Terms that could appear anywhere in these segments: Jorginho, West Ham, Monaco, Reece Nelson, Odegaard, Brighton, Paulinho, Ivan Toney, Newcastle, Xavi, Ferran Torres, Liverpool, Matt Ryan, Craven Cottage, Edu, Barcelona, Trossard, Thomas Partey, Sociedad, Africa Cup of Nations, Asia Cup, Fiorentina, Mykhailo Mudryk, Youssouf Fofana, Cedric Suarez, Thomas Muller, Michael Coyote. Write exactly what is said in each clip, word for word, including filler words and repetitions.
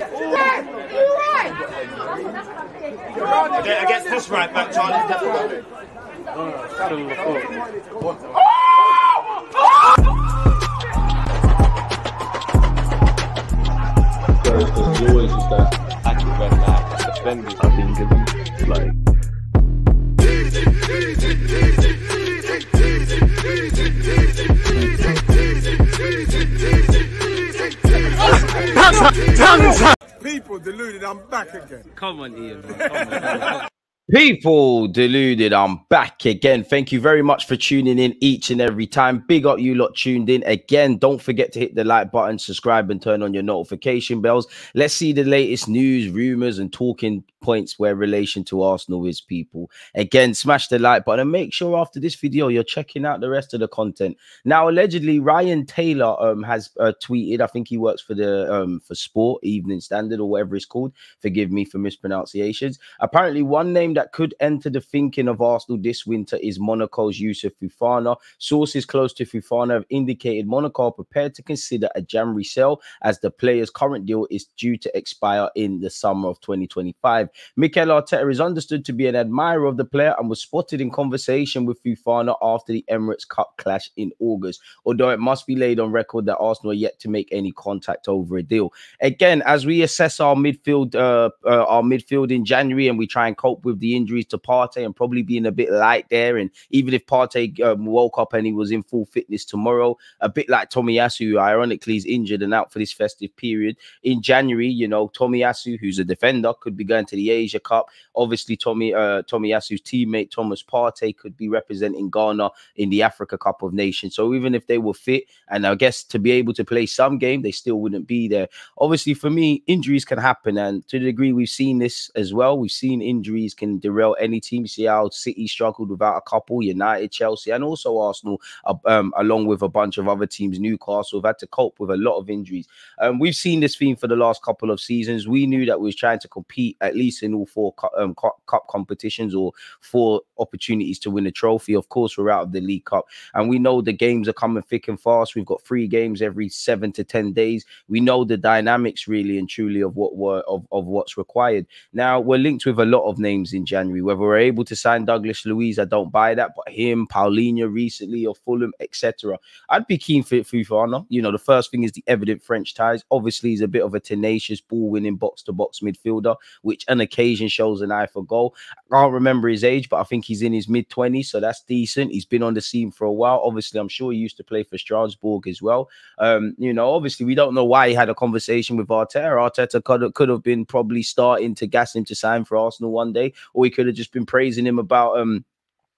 right. Against this right back, Charlie, that's what I do. There's always just that active red back, defenders are being given, like, people deluded, I'm back again. Come on, Ian. Come on, come on. People deluded, I'm back again. Thank you very much for tuning in each and every time. Big up you lot tuned in again. Don't forget to hit the like button, subscribe, and turn on your notification bells. Let's see the latest news, rumors, and talking points where relation to Arsenal is, people. Again, smash the like button and make sure after this video you're checking out the rest of the content. Now, allegedly, Ryan Taylor um has uh, tweeted. I think he works for the um for Sport Evening Standard or whatever it's called. Forgive me for mispronunciations. Apparently, one name that could enter the thinking of Arsenal this winter is Monaco's Youssouf Fofana. Sources close to Fofana have indicated Monaco are prepared to consider a January sale as the player's current deal is due to expire in the summer of twenty twenty-five. Mikel Arteta is understood to be an admirer of the player and was spotted in conversation with Fofana after the Emirates Cup clash in August, although it must be laid on record that Arsenal are yet to make any contact over a deal. Again, as we assess our midfield uh, uh, our midfield in January and we try and cope with the injuries to Partey and probably being a bit light there, and even if Partey um, woke up and he was in full fitness tomorrow, a bit like Tomiyasu, who ironically is injured and out for this festive period, in January, you know, Tomiyasu, who's a defender, could be going to the Asia Cup. Obviously, Tommy uh, Tomiyasu's teammate Thomas Partey could be representing Ghana in the Africa Cup of Nations. So even if they were fit, and I guess to be able to play some game, they still wouldn't be there. Obviously, for me, injuries can happen, and to the degree we've seen this as well, we've seen injuries can derail any team. You see how City struggled without a couple, United, Chelsea, and also Arsenal, um, along with a bunch of other teams. Newcastle have had to cope with a lot of injuries. Um, we've seen this theme for the last couple of seasons. We knew that we was trying to compete at least in all four cup, um, cup, cup competitions or four opportunities to win a trophy. Of course, we're out of the League Cup, and we know the games are coming thick and fast. We've got three games every seven to ten days. We know the dynamics really and truly of what were of, of what's required. Now, we're linked with a lot of names in January. Whether we're able to sign Douglas Luiz, I don't buy that, but him, Paulinho recently, or Fulham, et cetera. I'd be keen for Fofana. You know, the first thing is the evident French ties. Obviously, he's a bit of a tenacious, ball-winning box-to-box midfielder, which an occasion shows an eye for goal. I can't remember his age, but I think he's in his mid twenties, so that's decent. He's been on the scene for a while. Obviously, I'm sure he used to play for Strasbourg as well. Um, you know, obviously, we don't know why he had a conversation with Arteta. Arteta could have, could have been probably starting to gas him to sign for Arsenal one day, or he could have just been praising him about um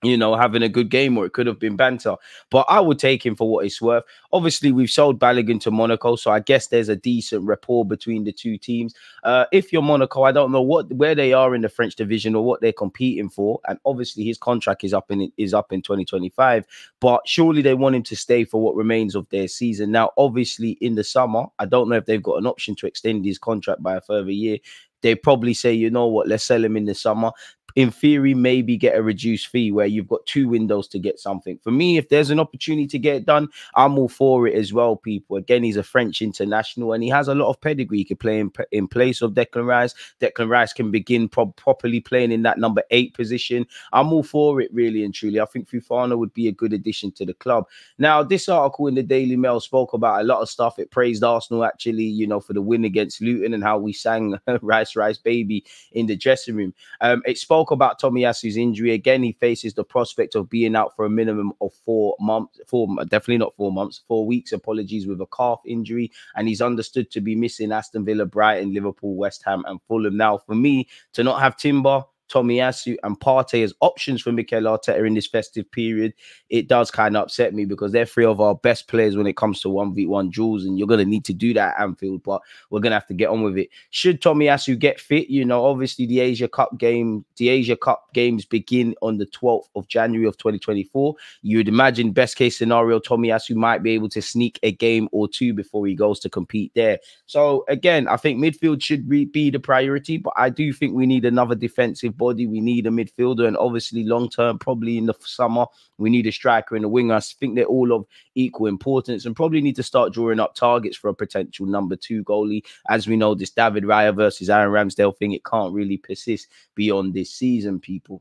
you know, having a good game, or it could have been banter. But I would take him for what it's worth. Obviously, we've sold Balogun to Monaco, so I guess there's a decent rapport between the two teams. Uh, if you're Monaco, I don't know what where they are in the French division or what they're competing for. And obviously, his contract is up in is up in twenty twenty-five. But surely they want him to stay for what remains of their season. Now, obviously, in the summer, I don't know if they've got an option to extend his contract by a further year. They probably say, you know what, let's sell him in the summer. In theory, maybe get a reduced fee where you've got two windows to get something. For me, if there's an opportunity to get it done, I'm all for it as well, people. Again, he's a French international and he has a lot of pedigree. He could play in, in place of Declan Rice. Declan Rice can begin pro properly playing in that number eight position. I'm all for it, really and truly. I think Fofana would be a good addition to the club. Now, this article in the Daily Mail spoke about a lot of stuff. It praised Arsenal, actually, you know, for the win against Luton and how we sang Rice, Rice, Baby in the dressing room. Um, it spoke about Tomiyasu's injury. Again, he faces the prospect of being out for a minimum of four months, four definitely not four months, four weeks, apologies, with a calf injury, and he's understood to be missing Aston Villa, Brighton, Liverpool, West Ham, and Fulham. Now, for me, to not have Timber, Tomiyasu, and Partey as options for Mikel Arteta in this festive period, it does kind of upset me, because they're three of our best players when it comes to one v one duels, and you're going to need to do that at Anfield, but we're going to have to get on with it. Should Tomiyasu get fit, you know, obviously the Asia Cup game, the Asia Cup games begin on the twelfth of January of twenty twenty-four. You would imagine best case scenario, Tomiyasu might be able to sneak a game or two before he goes to compete there. So again, I think midfield should be the priority, but I do think we need another defensive body. We need a midfielder, and obviously long term, probably in the summer, we need a striker and a winger. I think they're all of equal importance, and probably need to start drawing up targets for a potential number two goalie. As we know, this David Raya versus Aaron Ramsdale thing, it can't really persist beyond this season, people.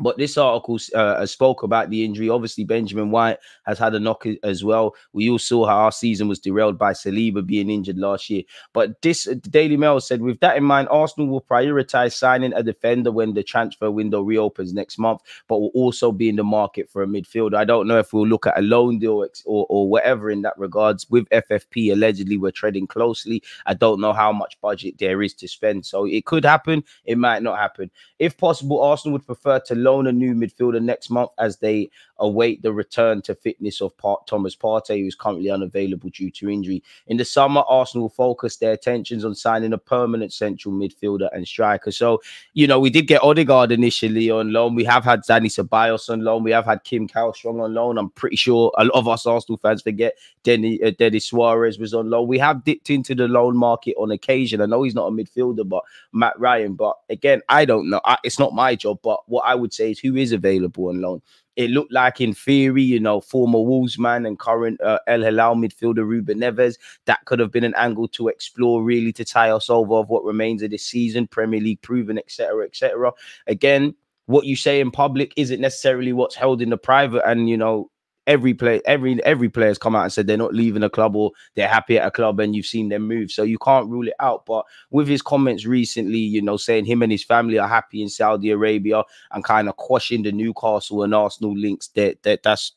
But this article uh, spoke about the injury. Obviously, Benjamin White has had a knock as well. We all saw how our season was derailed by Saliba being injured last year. But this Daily Mail said, with that in mind, Arsenal will prioritise signing a defender when the transfer window reopens next month, but will also be in the market for a midfielder. I don't know if we'll look at a loan deal or, or whatever in that regards. With F F P, allegedly, we're treading closely. I don't know how much budget there is to spend. So it could happen. It might not happen. If possible, Arsenal would prefer to loan a new midfielder next month as they await the return to fitness of Part Thomas Partey, who is currently unavailable due to injury. In the summer, Arsenal will focus their attentions on signing a permanent central midfielder and striker. So, you know, we did get Odegaard initially on loan. We have had Dani Ceballos on loan. We have had Kim Karlström on loan. I'm pretty sure a lot of us Arsenal fans forget Denny, uh, Denis Suarez was on loan. We have dipped into the loan market on occasion. I know he's not a midfielder, but Matt Ryan. But again, I don't know. I, it's not my job, but what I would say is who is available on loan. It looked like, in theory, you know, former Wolves man and current uh, El Hilal midfielder Ruben Neves, that could have been an angle to explore, really, to tie us over of what remains of this season, Premier League proven, et cetera, et cetera. Again, what you say in public isn't necessarily what's held in the private, and, you know, Every player, every every player's come out and said they're not leaving a club or they're happy at a club, and you've seen them move, so you can't rule it out. But with his comments recently, you know, saying him and his family are happy in Saudi Arabia and kind of quashing the Newcastle and Arsenal links, that that that's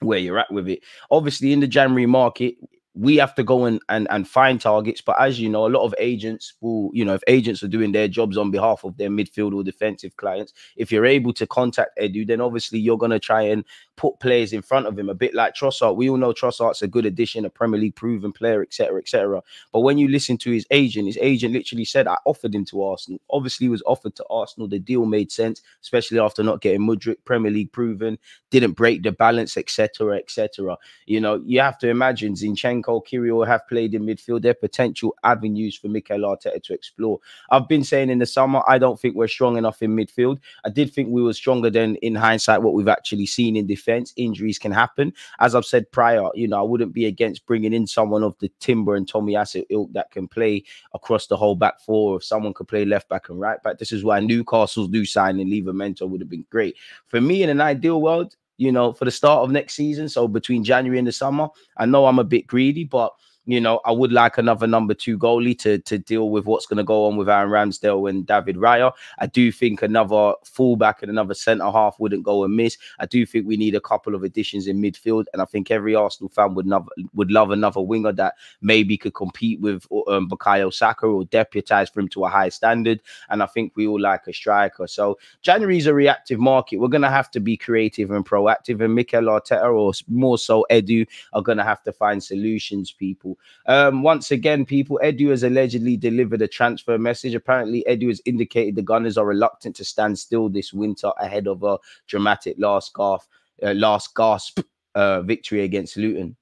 where you're at with it. Obviously, in the January market, we have to go and, and and find targets. But as you know, a lot of agents will, you know, if agents are doing their jobs on behalf of their midfield or defensive clients, if you're able to contact Edu, then obviously you're going to try and put players in front of him, a bit like Trossard. We all know Trossard's a good addition, a Premier League proven player, et cetera, et cetera. But when you listen to his agent, his agent literally said, I offered him to Arsenal. Obviously, he was offered to Arsenal. The deal made sense, especially after not getting Mudryk, Premier League proven, didn't break the balance, et cetera, et cetera. You know, you have to imagine Zinchenko, Kiwior have played in midfield. They're potential avenues for Mikel Arteta to explore. I've been saying in the summer, I don't think we're strong enough in midfield. I did think we were stronger than, in hindsight, what we've actually seen in defence. Injuries can happen. As I've said prior, you know, I wouldn't be against bringing in someone of the Timber and Tomiyasu ilk that can play across the whole back four. If someone could play left back and right back, this is why Newcastle's new signing, Livramento, would have been great. For me, in an ideal world, you know, for the start of next season, so between January and the summer, I know I'm a bit greedy, but, you know, I would like another number two goalie to, to deal with what's going to go on with Aaron Ramsdale and David Raya. I do think another fullback and another centre-half wouldn't go amiss. I do think we need a couple of additions in midfield, and I think every Arsenal fan would love, would love another winger that maybe could compete with um, Bukayo Saka or deputise for him to a high standard, and I think we all like a striker. So January is a reactive market. We're going to have to be creative and proactive, and Mikel Arteta, or more so Edu, are going to have to find solutions, people. Um, once again, people, Edu has allegedly delivered a transfer message. Apparently, Edu has indicated the Gunners are reluctant to stand still this winter ahead of a dramatic last gasp, uh, last gasp uh, victory against Luton.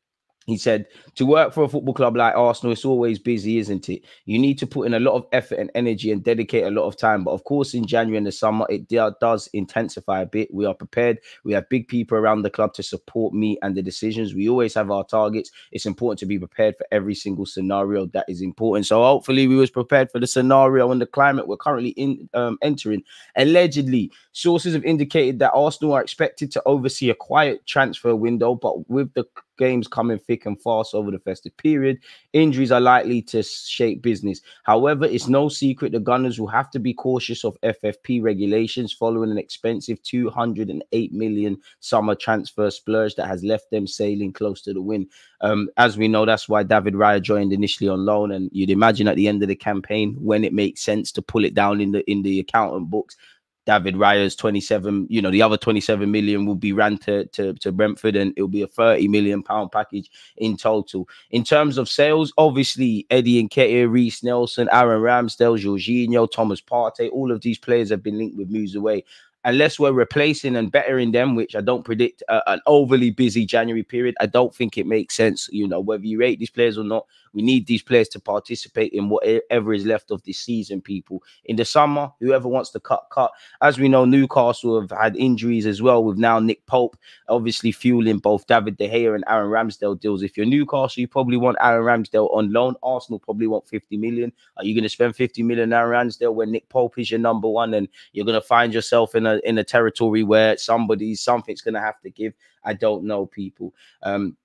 He said, to work for a football club like Arsenal, it's always busy, isn't it? You need to put in a lot of effort and energy and dedicate a lot of time. But of course, in January and the summer, it does intensify a bit. We are prepared. We have big people around the club to support me and the decisions. We always have our targets. It's important to be prepared for every single scenario. That is important. So hopefully we was prepared for the scenario and the climate we're currently in um, entering. Allegedly, sources have indicated that Arsenal are expected to oversee a quiet transfer window, but with the games coming thick and fast over the festive period, injuries are likely to shape business. However, it's no secret the Gunners will have to be cautious of F F P regulations following an expensive two hundred and eight million summer transfer splurge that has left them sailing close to the win. Um, as we know, that's why David Raya joined initially on loan, and you'd imagine at the end of the campaign, when it makes sense to pull it down in the in the accountant books, David Raya's twenty-seven, you know, the other twenty-seven million will be ran to, to, to Brentford, and it'll be a thirty million pound package in total. In terms of sales, obviously, Eddie Nketiah, Reece Nelson, Aaron Ramsdale, Jorginho, Thomas Partey, all of these players have been linked with moves away. unless we're replacing and bettering them, which I don't predict, uh, an overly busy January period, I don't think it makes sense. You know, whether you rate these players or not, we need these players to participate in whatever is left of this season, people. In the summer, whoever wants to cut, cut. As we know, Newcastle have had injuries as well, with now Nick Pope obviously fueling both David De Gea and Aaron Ramsdale deals. If you're Newcastle, you probably want Aaron Ramsdale on loan. Arsenal probably want fifty million. Are you going to spend fifty million on Aaron Ramsdale when Nick Pope is your number one, and you're going to find yourself in a in a territory where somebody, something's going to have to give? I don't know, people. Um,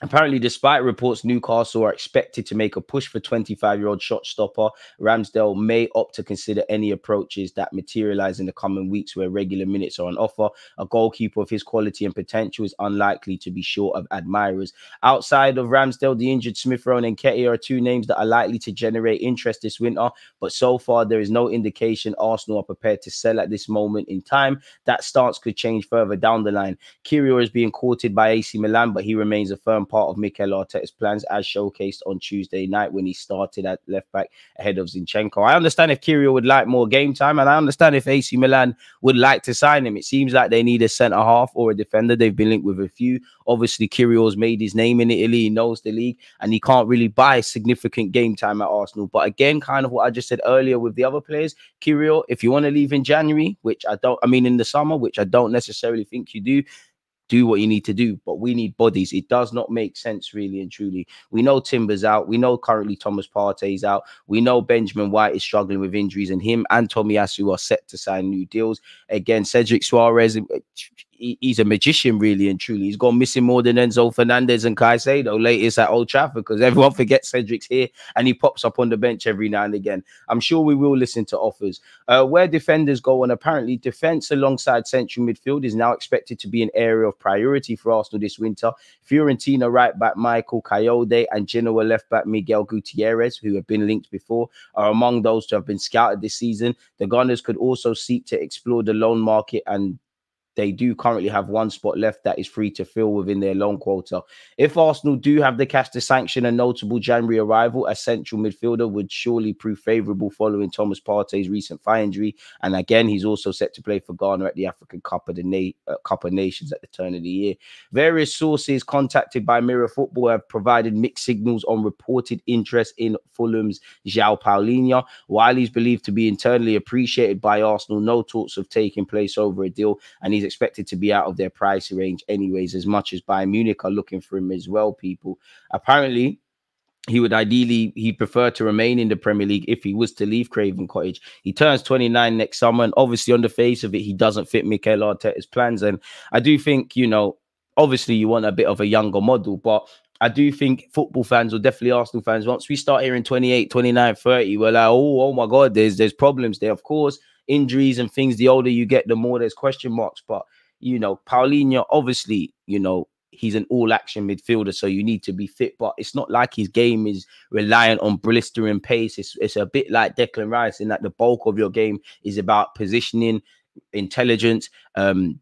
Apparently, despite reports, Newcastle are expected to make a push for twenty-five-year-old shot stopper. Ramsdale may opt to consider any approaches that materialize in the coming weeks where regular minutes are on offer. A goalkeeper of his quality and potential is unlikely to be short of admirers. Outside of Ramsdale, the injured Smith Rowe and Nketiah are two names that are likely to generate interest this winter, but so far there is no indication Arsenal are prepared to sell at this moment in time. That stance could change further down the line. Kiwior is being courted by A C Milan, but he remains a firm part of Mikel Arteta's plans, as showcased on Tuesday night when he started at left back ahead of Zinchenko. I understand if Kiwior would like more game time, and I understand if A C Milan would like to sign him. It seems like they need a centre-half or a defender. They've been linked with a few. Obviously, Kiwior's made his name in Italy. He knows the league, and he can't really buy significant game time at Arsenal. But again, kind of what I just said earlier with the other players, Kiwior, if you want to leave in January, which I don't, I mean in the summer, which I don't necessarily think you do, do what you need to do, but we need bodies. It does not make sense, really and truly. We know Timber's out. We know currently Thomas Partey's out. We know Benjamin White is struggling with injuries, and him and Tomiyasu are set to sign new deals. Again, Cedric Suarez, he's a magician, really and truly. He's gone missing more than Enzo Fernandez and Caicedo latest at Old Trafford, because everyone forgets Cedric's here and he pops up on the bench every now and again. I'm sure we will listen to offers. Uh, where defenders go, and apparently defence alongside central midfield is now expected to be an area of priority for Arsenal this winter. Fiorentina right-back Michael Coyote and Genoa left-back Miguel Gutierrez, who have been linked before, are among those to have been scouted this season. The Gunners could also seek to explore the loan market, and they do currently have one spot left that is free to fill within their loan quota. If Arsenal do have the cash to sanction a notable January arrival, a central midfielder would surely prove favourable following Thomas Partey's recent thigh injury. And again, he's also set to play for Ghana at the Africa Cup of, the Na uh, Cup of Nations at the turn of the year. Various sources contacted by Mirror Football have provided mixed signals on reported interest in Fulham's João Palhinha. While he's believed to be internally appreciated by Arsenal, no talks have taken place over a deal, and he's expected to be out of their price range anyways, as much as Bayern Munich are looking for him as well, people. Apparently, he would ideally, he'd prefer to remain in the Premier League if he was to leave Craven Cottage. He turns twenty-nine next summer, and obviously on the face of it, he doesn't fit Mikel Arteta's plans. And I do think, you know, obviously you want a bit of a younger model, but I do think football fans, or definitely Arsenal fans, once we start hearing twenty-eight, twenty-nine, thirty, we're like, oh, oh my God, there's, there's problems there. Of course, injuries and things, the older you get, the more there's question marks. But, you know, Paulinho, obviously, you know, he's an all-action midfielder, so you need to be fit. But it's not like his game is reliant on blistering pace. It's, it's a bit like Declan Rice, in that the bulk of your game is about positioning, intelligence, um,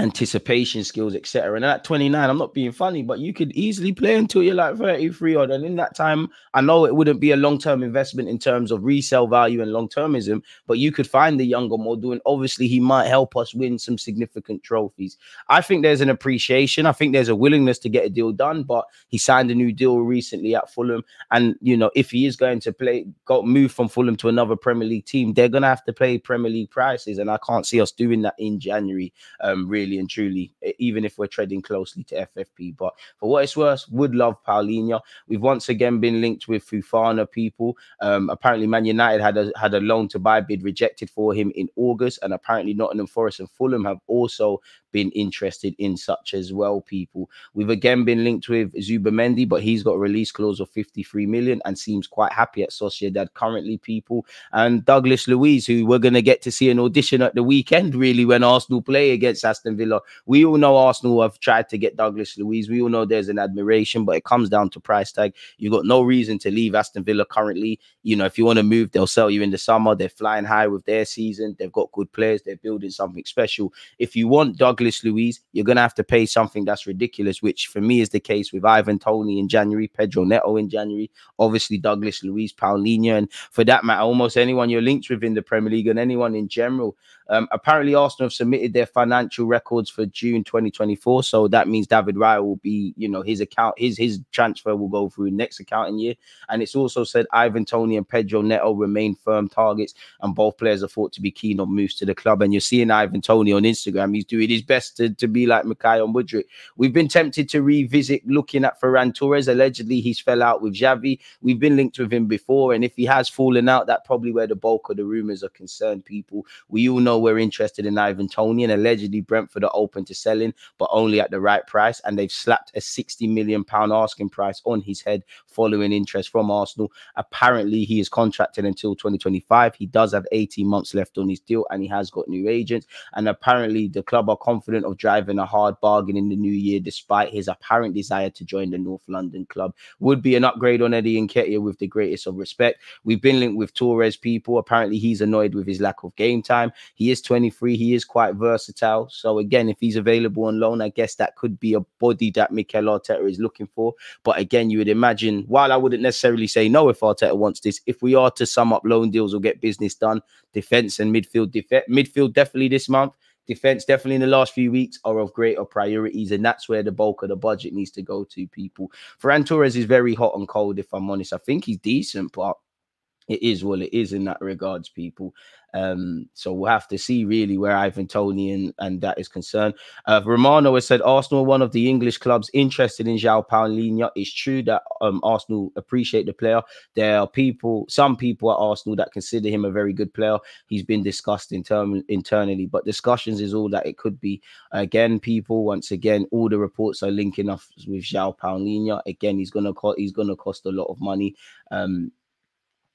anticipation skills, et cetera. And at twenty-nine, I'm not being funny, but you could easily play until you're like thirty-three odd. And in that time, I know it wouldn't be a long-term investment in terms of resale value and long-termism, but you could find the younger model, and obviously he might help us win some significant trophies. I think there's an appreciation. I think there's a willingness to get a deal done, but he signed a new deal recently at Fulham. And, you know, if he is going to play, got moved from Fulham to another Premier League team, they're going to have to pay Premier League prices. And I can't see us doing that in January, um, really. Really and truly, even if we're treading closely to F F P. But for what it's worth, would love Paulinho. We've once again been linked with Fofana, people. Um, apparently, Man United had a, had a loan to buy bid rejected for him in August, and apparently Nottingham Forest and Fulham have also been interested in such as well, people. We've again been linked with Zubamendi, but he's got a release clause of fifty-three million and seems quite happy at Sociedad currently, people. And Douglas Luiz, who we're going to get to see an audition at the weekend, really, when Arsenal play against Aston Aston Villa. We all know Arsenal have tried to get Douglas Luiz. We all know there's an admiration, but it comes down to price tag. You've got no reason to leave Aston Villa currently. You know, if you want to move, they'll sell you in the summer. They're flying high with their season. They've got good players. They're building something special. If you want Douglas Luiz, you're going to have to pay something that's ridiculous, which for me is the case with Ivan Toney in January, Pedro Neto in January, obviously Douglas Luiz, Paulinho, and for that matter, almost anyone you're linked with in the Premier League and anyone in general. Um, apparently, Arsenal have submitted their financial records for June twenty twenty-four, so that means David Raya will be, you know, his account, his his transfer will go through next accounting year. And it's also said Ivan Toney and Pedro Neto remain firm targets, and both players are thought to be keen on moves to the club. And you're seeing Ivan Toney on Instagram; he's doing his best to, to be like Mykhailo Mudryk. We've been tempted to revisit looking at Ferran Torres. Allegedly, he's fell out with Xavi. We've been linked with him before, and if he has fallen out, that's probably where the bulk of the rumors are concerned. People, we all know. We're interested in Ivan Toney, and allegedly Brentford are open to selling, but only at the right price, and they've slapped a sixty million pound asking price on his head following interest from Arsenal. Apparently he is contracted until twenty twenty-five. He does have eighteen months left on his deal, and he has got new agents, and apparently the club are confident of driving a hard bargain in the new year despite his apparent desire to join the North London club. Would be an upgrade on Eddie Nketiah with the greatest of respect. We've been linked with Torres, people. Apparently he's annoyed with his lack of game time. He He is twenty-three. He is quite versatile. So again, if he's available on loan, I guess that could be a body that Mikel Arteta is looking for. But again, you would imagine, while I wouldn't necessarily say no if Arteta wants this, if we are to sum up loan deals or get business done, defence and midfield, def midfield definitely this month. Defense definitely in the last few weeks are of greater priorities, and that's where the bulk of the budget needs to go to, people. Ferran Torres is very hot and cold, if I'm honest. I think he's decent, but it is well, it is in that regards, people. Um, so we'll have to see really where Ivan Toney and, and that is concerned. Uh, Romano has said Arsenal, one of the English clubs interested in João Palhinha. It's true that um, Arsenal appreciate the player. There are people, some people at Arsenal that consider him a very good player. He's been discussed intern internally, but discussions is all that it could be. Again, people, once again, all the reports are linking up with João Palhinha. Again, he's gonna co he's gonna cost a lot of money, um,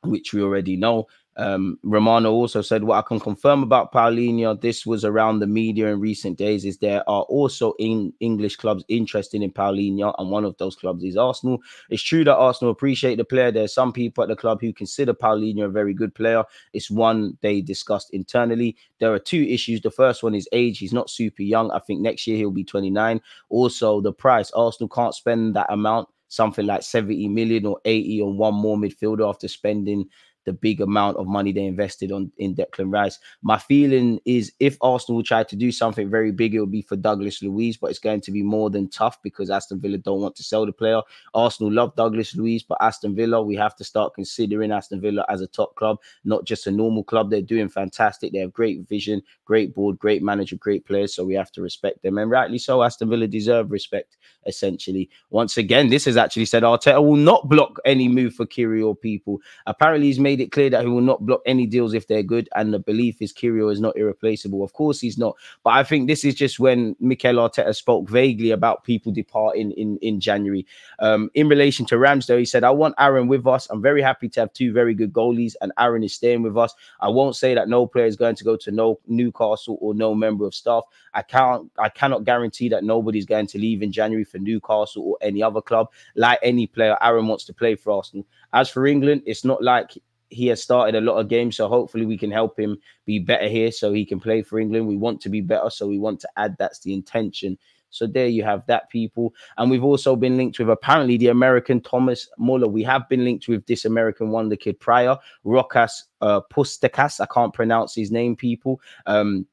which we already know. Um, Romano also said, what I can confirm about Paulinho, this was around the media in recent days, is there are also in English clubs interested in Paulinho, and one of those clubs is Arsenal. It's true that Arsenal appreciate the player. There are some people at the club who consider Paulinho a very good player. It's one they discussed internally. There are two issues. The first one is age. He's not super young. I think next year he'll be twenty-nine. Also, the price. Arsenal can't spend that amount, something like seventy million or eighty on one more midfielder after spending the big amount of money they invested on in Declan Rice. My feeling is if Arsenal tried to do something very big, it would be for Douglas Luiz, but it's going to be more than tough because Aston Villa don't want to sell the player. Arsenal love Douglas Luiz, but Aston Villa, we have to start considering Aston Villa as a top club, not just a normal club. They're doing fantastic. They have great vision, great board, great manager, great players, so we have to respect them. And rightly so, Aston Villa deserve respect, essentially. Once again, this has actually said Arteta will not block any move for Kiwior, people. Apparently, he's made Made it clear that he will not block any deals if they're good, and the belief is Kiwior is not irreplaceable. Of course he's not, but I think this is just when Mikel Arteta spoke vaguely about people departing in, in January. Um, in relation to Ramsdale, he said, I want Aaron with us. I'm very happy to have two very good goalies, and Aaron is staying with us. I won't say that no player is going to go to no Newcastle or no member of staff. I can't, I cannot guarantee that nobody's going to leave in January for Newcastle or any other club. Like any player, Aaron wants to play for Arsenal. As for England, it's not like he has started a lot of games, so hopefully we can help him be better here so he can play for England. We want to be better, so we want to add. That's the intention. So there you have that, people. And we've also been linked with, apparently, the American Thomas Muller. We have been linked with this American wonder kid prior, Rokas uh, Pustakas. I can't pronounce his name, people. Um,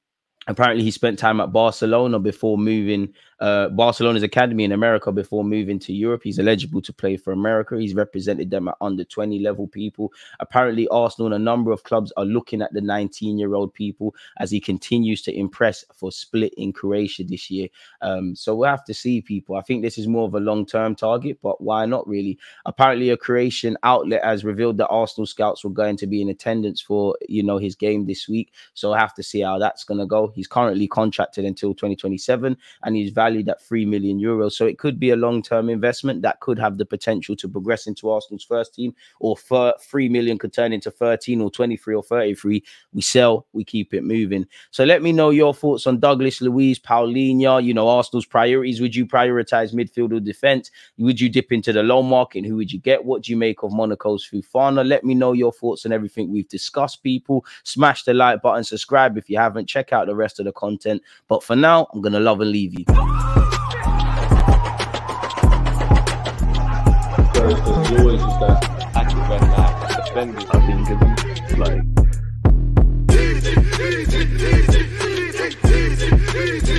apparently, he spent time at Barcelona before moving Uh, Barcelona's academy in America before moving to Europe. He's eligible to play for America. He's represented them at under twenty level, people. Apparently, Arsenal and a number of clubs are looking at the nineteen-year-old, people, as he continues to impress for Split in Croatia this year. Um, so we'll have to see, people. I think this is more of a long-term target, but why not, really? Apparently, a Croatian outlet has revealed that Arsenal scouts were going to be in attendance for, you know, his game this week. So we'll have to see how that's going to go. He's currently contracted until twenty twenty-seven, and he's valued valued at three million euros. So it could be a long-term investment that could have the potential to progress into Arsenal's first team, or for three million could turn into thirteen or twenty-three or thirty-three. We sell, we keep it moving. So let me know your thoughts on Douglas Luiz, Paulinho, you know, Arsenal's priorities. Would you prioritize midfield or defense? Would you dip into the loan market? Who would you get? What do you make of Monaco's Fofana? Let me know your thoughts on everything we've discussed, people. Smash the like button, subscribe if you haven't, check out the rest of the content. But for now, I'm gonna love and leave you. There's always just that active and that defenders have been given, like.